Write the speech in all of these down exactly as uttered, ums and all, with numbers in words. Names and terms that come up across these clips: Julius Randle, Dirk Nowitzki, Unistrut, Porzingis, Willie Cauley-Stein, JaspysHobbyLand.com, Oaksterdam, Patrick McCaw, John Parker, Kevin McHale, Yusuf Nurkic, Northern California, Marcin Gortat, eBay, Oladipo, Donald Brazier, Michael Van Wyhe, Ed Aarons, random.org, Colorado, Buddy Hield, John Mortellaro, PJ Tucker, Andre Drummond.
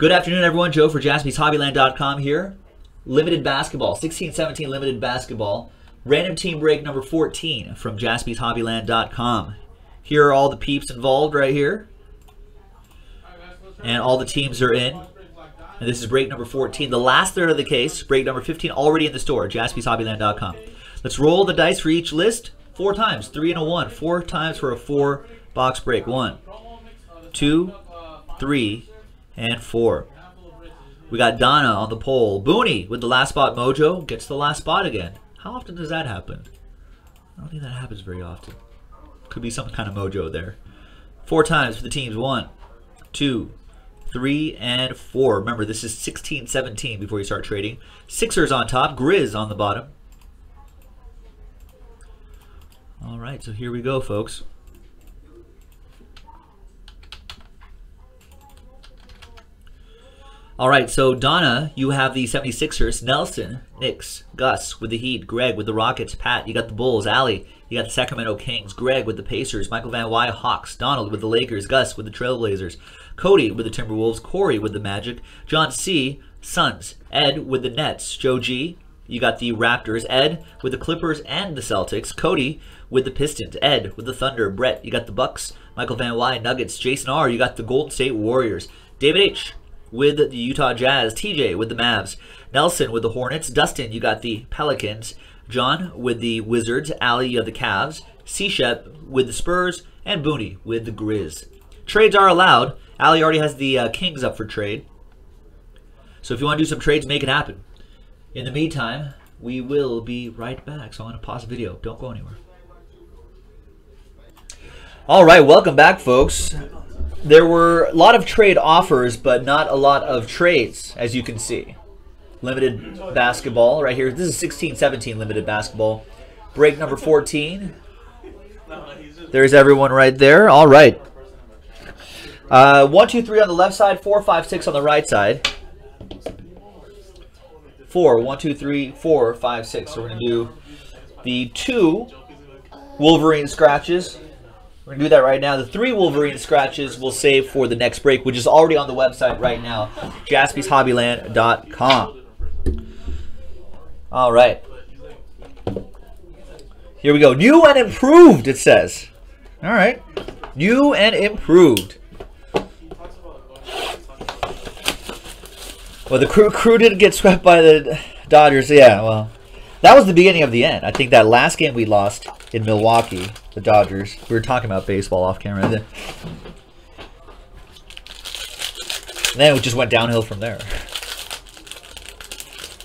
Good afternoon, everyone. Joe for Jaspys Hobbyland dot com here. Limited basketball, sixteen seventeen limited basketball. Random team break number fourteen from Jaspys Hobbyland dot com. Here are all the peeps involved right here. And all the teams are in. And this is break number fourteen. The last third of the case, break number fifteen, already in the store, Jaspys Hobbyland dot com. Let's roll the dice for each list four times. Three and a one. Four times for a four box break. One, two, three, and four. We got Donna on the poll. Booney with the last spot mojo gets the last spot again. How often does that happen? I don't think that happens very often. Could be some kind of mojo there. Four times for the teams. One, two, three, and four. Remember, this is sixteen seventeen before you start trading. Sixers on top. Grizz on the bottom. All right, so here we go, folks. All right, so Donna, you have the seventy-sixers, Nelson, Knicks, Gus with the Heat, Greg with the Rockets, Pat, you got the Bulls, Allie, you got the Sacramento Kings, Greg with the Pacers, Michael Van Wyhe, Hawks, Donald with the Lakers, Gus with the Trailblazers, Cody with the Timberwolves, Corey with the Magic, John C, Suns, Ed with the Nets, Joe G, you got the Raptors, Ed with the Clippers and the Celtics, Cody with the Pistons, Ed with the Thunder, Brett, you got the Bucks, Michael Van Wyhe, Nuggets, Jason R, you got the Golden State Warriors, David H with the Utah Jazz, T J with the Mavs, Nelson with the Hornets, Dustin, you got the Pelicans, John with the Wizards, Allie of the Cavs, C-Shep with the Spurs, and Booney with the Grizz. Trades are allowed. Allie already has the uh, Kings up for trade. So if you want to do some trades, make it happen. In the meantime, we will be right back. So I'm going to pause the video. Don't go anywhere. All right, welcome back, folks. There were a lot of trade offers, but not a lot of trades, as you can see. Limited basketball right here. This is sixteen seventeen limited basketball. Break number fourteen. There's everyone right there. All right. Uh, one, two, three on the left side. Four, five, six on the right side. Four, one, two, three, four, five, six. So we're going to do the two Wolverine scratches. We're going to do that right now. The three Wolverine scratches we'll save for the next break, which is already on the website right now, Jaspys Hobbyland dot com. All right. Here we go. New and improved, it says. All right. New and improved. Well, the crew, crew didn't get swept by the Dodgers. Yeah, well, that was the beginning of the end. I think that last game we lost in Milwaukee, the Dodgers. We were talking about baseball off camera. And then, and then it just went downhill from there.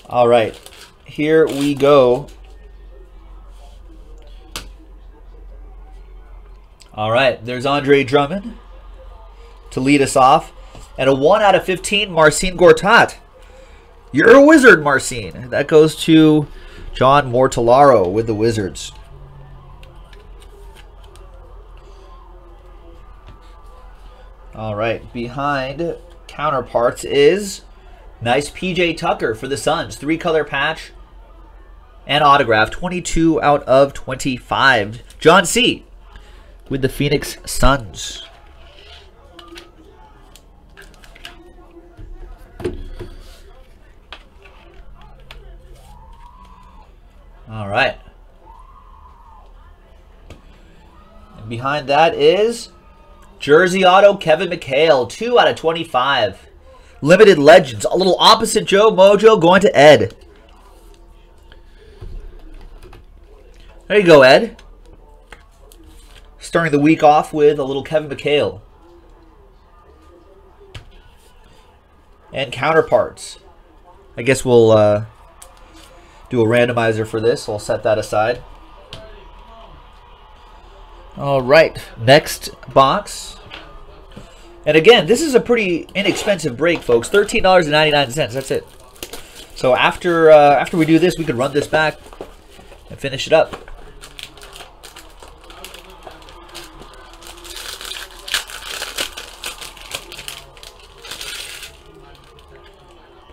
All right. Here we go. All right. There's Andre Drummond to lead us off. And a one out of fifteen, Marcin Gortat. You're a wizard, Marcin. That goes to John Mortellaro with the Wizards. All right, behind counterparts is nice P J Tucker for the Suns. Three-color patch and autograph, twenty-two out of twenty-five. John C. with the Phoenix Suns. All right. And behind that is jersey auto, Kevin McHale, two out of twenty-five. Limited Legends, a little opposite Joe mojo going to Ed. There you go, Ed. Starting the week off with a little Kevin McHale. And counterparts. I guess we'll uh, do a randomizer for this. I'll set that aside. All right, next box. And again, this is a pretty inexpensive break, folks. thirteen ninety-nine, that's it. So after uh, after we do this, we can run this back and finish it up.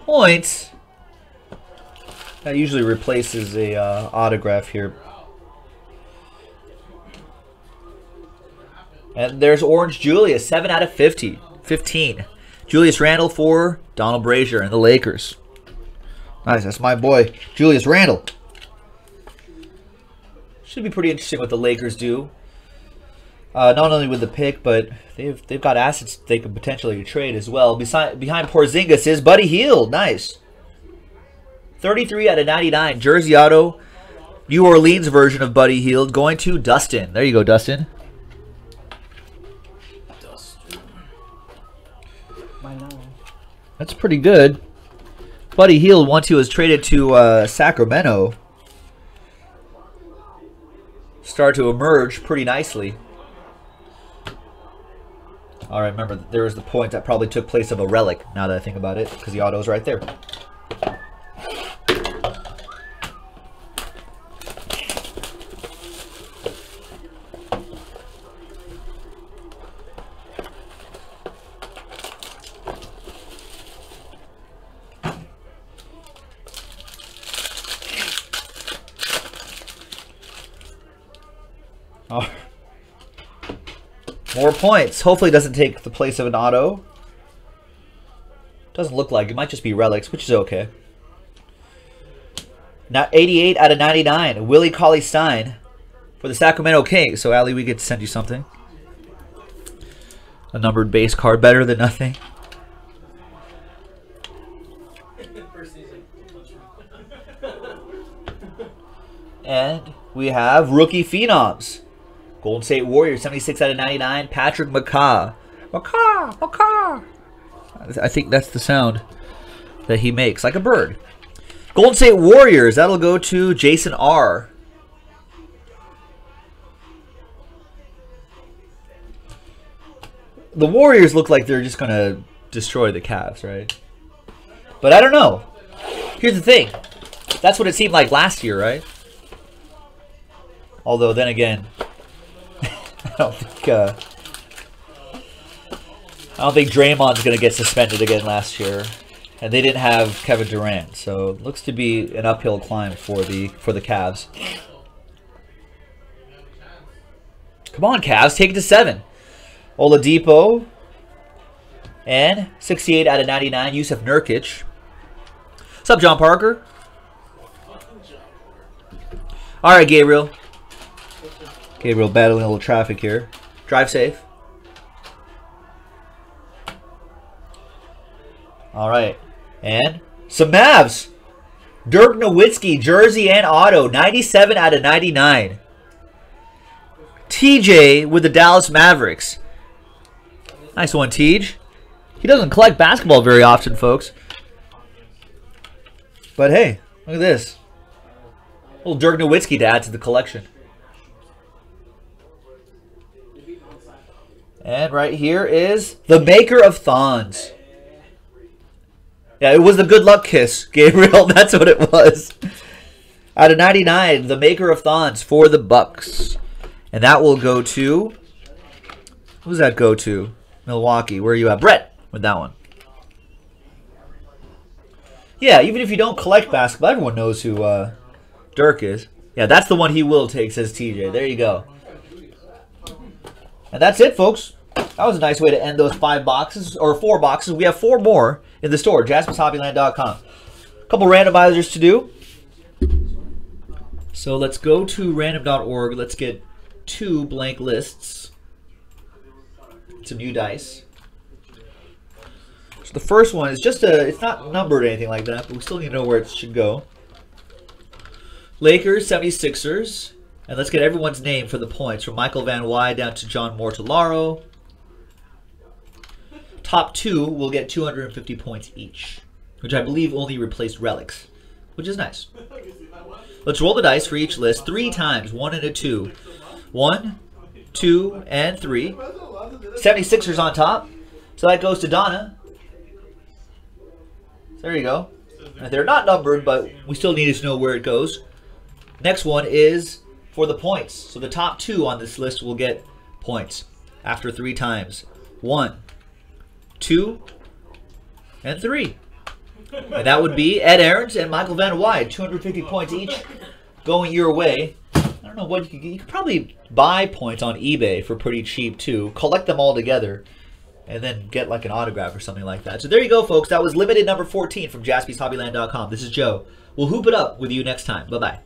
Points. That usually replaces a uh, autograph here. And there's Orange Julius, seven out of fifty, fifteen. Julius Randle for Donald Brazier and the Lakers. Nice, that's my boy, Julius Randle. Should be pretty interesting what the Lakers do. Uh, not only with the pick, but they've they've got assets they could potentially trade as well. Beside, behind Porzingis is Buddy Hield. Nice. thirty-three out of ninety-nine. Jersey Auto, New Orleans version of Buddy Hield going to Dustin. There you go, Dustin. Dustin. That's pretty good. Buddy Hield, once he was traded to uh, Sacramento, started to emerge pretty nicely. All right, remember, there was the point that probably took place of a relic, now that I think about it, because the auto's right there. Oh. More points. Hopefully it doesn't take the place of an auto. Doesn't look like. It might just be relics, which is okay. Now eighty-eight out of ninety-nine. Willie Cauley-Stein for the Sacramento Kings. So, Allie, we get to send you something. A numbered base card. Better than nothing. And we have Rookie Phenoms. Golden State Warriors, seventy-six out of ninety-nine. Patrick McCaw. McCaw, McCaw. I think that's the sound that he makes, like a bird. Golden State Warriors, that'll go to Jason R. The Warriors look like they're just going to destroy the Cavs, right? But I don't know. Here's the thing. That's what it seemed like last year, right? Although, then again, I don't think uh, I don't think Draymond's going to get suspended again last year, and they didn't have Kevin Durant, so it looks to be an uphill climb for the for the Cavs. Come on, Cavs, take it to seven. Oladipo and sixty-eight out of ninety-nine. Yusuf Nurkic. What's up, John Parker? All right, Gabriel. Gabriel battling a little traffic here. Drive safe. All right. And some Mavs. Dirk Nowitzki, jersey and auto. ninety-seven out of ninety-nine. T J with the Dallas Mavericks. Nice one, Tej. He doesn't collect basketball very often, folks. But hey, look at this. A little Dirk Nowitzki to add to the collection. And right here is the maker of Thons. Yeah, it was the good luck kiss, Gabriel. That's what it was. Out of ninety-nine, the maker of Thons for the Bucks. And that will go to... Who does that go to? Milwaukee. Where are you at? Brett with that one. Yeah, even if you don't collect basketball, everyone knows who uh, Dirk is. Yeah, that's the one he will take, says T J. There you go. And that's it, folks. That was a nice way to end those five boxes, or four boxes. We have four more in the store, Jaspys Hobby Land dot com. A couple randomizers to do. So let's go to random dot org. Let's get two blank lists. Some new dice. So the first one is just a, it's not numbered or anything like that, but we still need to know where it should go. Lakers, seventy-sixers. And let's get everyone's name for the points, from Michael Van Wyhe down to John Mortellaro. Top two will get two hundred fifty points each, which I believe only replaced relics, which is nice. Let's roll the dice for each list three times, one and a two. One, two, and three. seventy-sixers on top. So that goes to Donna. There you go. And they're not numbered, but we still need to know where it goes. Next one is... for the points. So the top two on this list will get points after three times. One, two, and three. And that would be Ed Aarons and Michael Van Wyhe. two hundred fifty points each going your way. I don't know what you could, you could probably buy points on eBay for pretty cheap too. Collect them all together and then get like an autograph or something like that. So there you go, folks. That was limited number fourteen from Jaspys Hobbyland dot com. This is Joe. We'll hoop it up with you next time. Bye-bye.